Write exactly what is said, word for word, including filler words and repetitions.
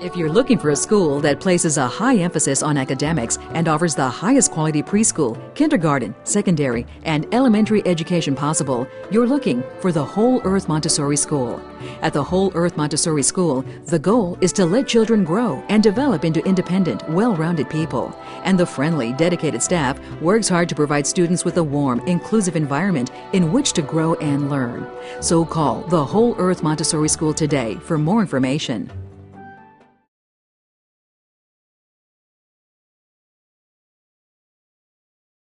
If you're looking for a school that places a high emphasis on academics and offers the highest quality preschool, kindergarten, secondary, and elementary education possible, you're looking for the Whole Earth Montessori School. At the Whole Earth Montessori School, the goal is to let children grow and develop into independent, well-rounded people. And the friendly, dedicated staff works hard to provide students with a warm, inclusive environment in which to grow and learn. So call the Whole Earth Montessori School today for more information.